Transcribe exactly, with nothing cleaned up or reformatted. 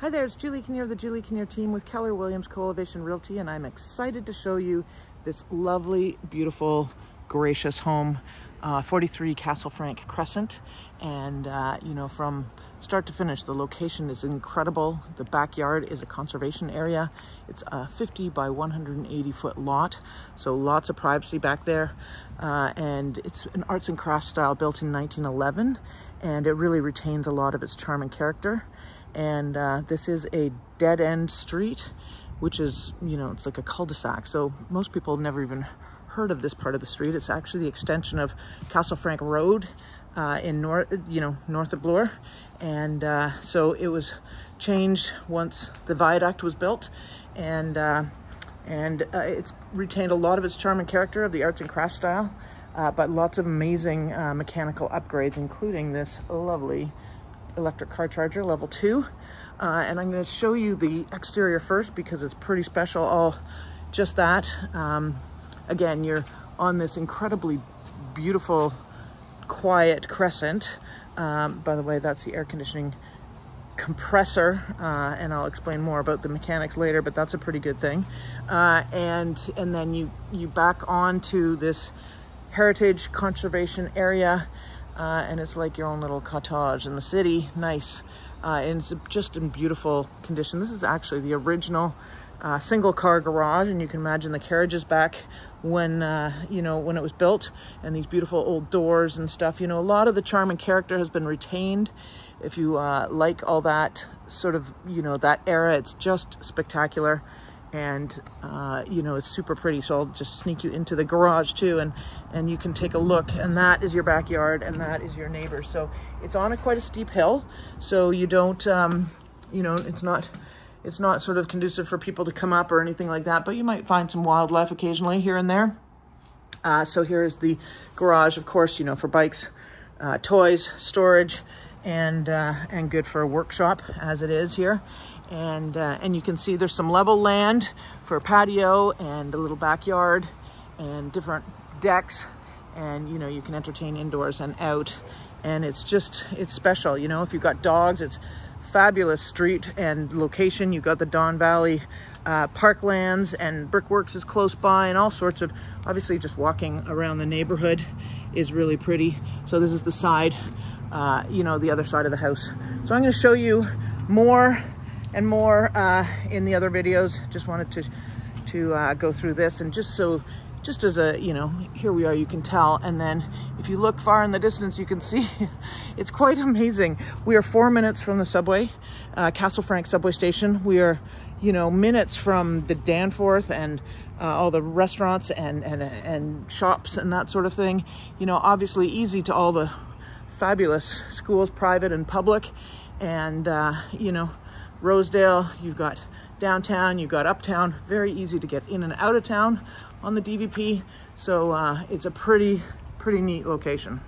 Hi there, it's Julie Kinnear of the Julie Kinnear team with Keller Williams Co-Elevation Realty, and I'm excited to show you this lovely, beautiful, gracious home, uh, forty-three Castle Frank Crescent. And uh, you know, from start to finish, the location is incredible. The backyard is a conservation area. It's a fifty by one hundred eighty foot lot, so lots of privacy back there. Uh, and it's an arts and crafts style built in nineteen eleven, and it really retains a lot of its charm and character. And uh, this is a dead-end street, which is, you know, it's like a cul-de-sac. So most people have never even heard of this part of the street. It's actually the extension of Castle Frank Road uh, in north, you know, north of Bloor. And uh, so it was changed once the viaduct was built, and uh, and uh, it's retained a lot of its charm and character of the arts and crafts style, uh, but lots of amazing uh, mechanical upgrades, including this lovely electric car charger level two, uh, and I'm going to show you the exterior first because it's pretty special. All just that um, again, you're on this incredibly beautiful quiet crescent. Um, by the way, that's the air conditioning compressor, uh, and I'll explain more about the mechanics later, but that's a pretty good thing. uh, and and then you you back onto this heritage conservation area. Uh, and it's like your own little cottage in the city. Nice. Uh, and it's just in beautiful condition. This is actually the original uh, single car garage, and you can imagine the carriages back when, uh, you know, when it was built, and these beautiful old doors and stuff. You know, a lot of the charm and character has been retained. If you uh, like all that sort of, you know, that era, it's just spectacular. And uh, you know, it's super pretty. So I'll just sneak you into the garage too, and and you can take a look. And that is your backyard, and that is your neighbor. So it's on a quite a steep hill, so you don't, um, you know, it's not it's not sort of conducive for people to come up or anything like that. But you might find some wildlife occasionally here and there. Uh, so here is the garage, of course, you know, for bikes, uh, toys, storage, and uh, and good for a workshop as it is here. And uh, and you can see there's some level land for a patio and a little backyard and different decks, and you know, you can entertain indoors and out, and it's just, it's special. You know, if you've got dogs, it's fabulous street and location. You've got the Don Valley uh, parklands, and Brickworks is close by, and all sorts of, obviously just walking around the neighborhood is really pretty. So this is the side, uh, you know, the other side of the house. So I'm going to show you more and more uh, in the other videos. Just wanted to to uh, go through this, and just so, just as a, you know, here we are, you can tell. And then if you look far in the distance, you can see it's quite amazing. We are four minutes from the subway, uh, Castle Frank subway station. We are, you know, minutes from the Danforth and uh, all the restaurants and, and, and shops and that sort of thing. You know, obviously easy to all the fabulous schools, private and public. And, uh, you know, Rosedale, you've got downtown, you've got uptown, very easy to get in and out of town on the D V P. So uh, it's a pretty, pretty neat location.